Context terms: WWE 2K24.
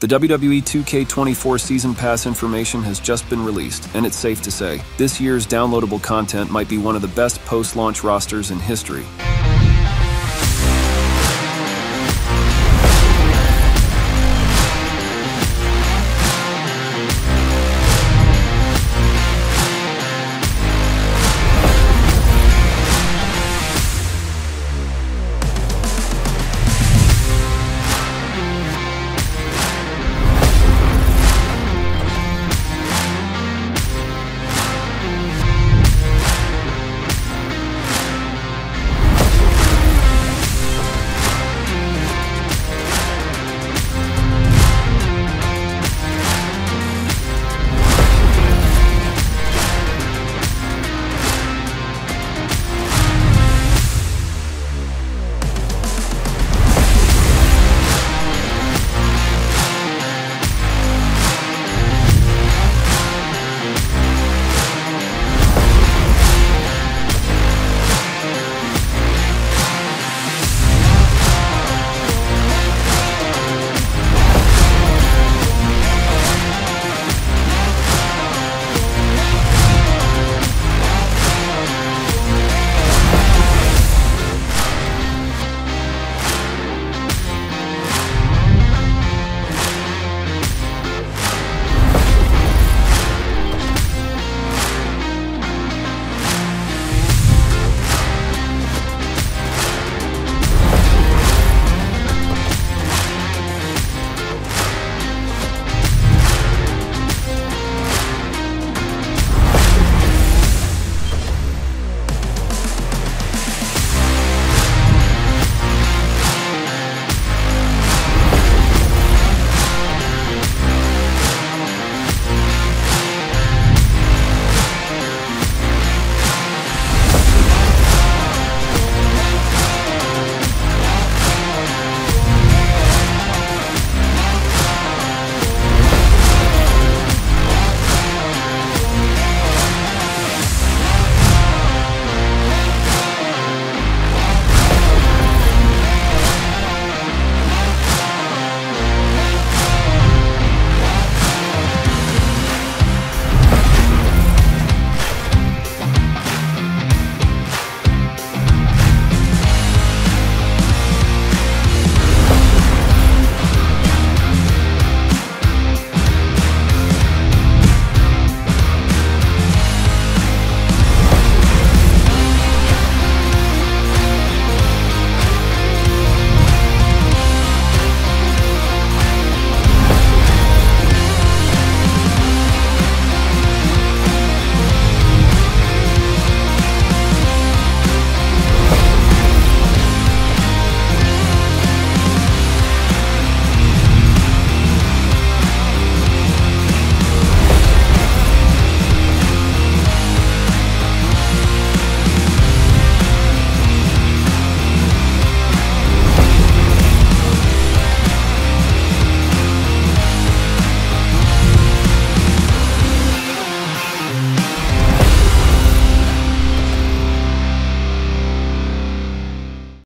The WWE 2K24 Season Pass information has just been released, and it's safe to say, this year's downloadable content might be one of the best post-launch rosters in history.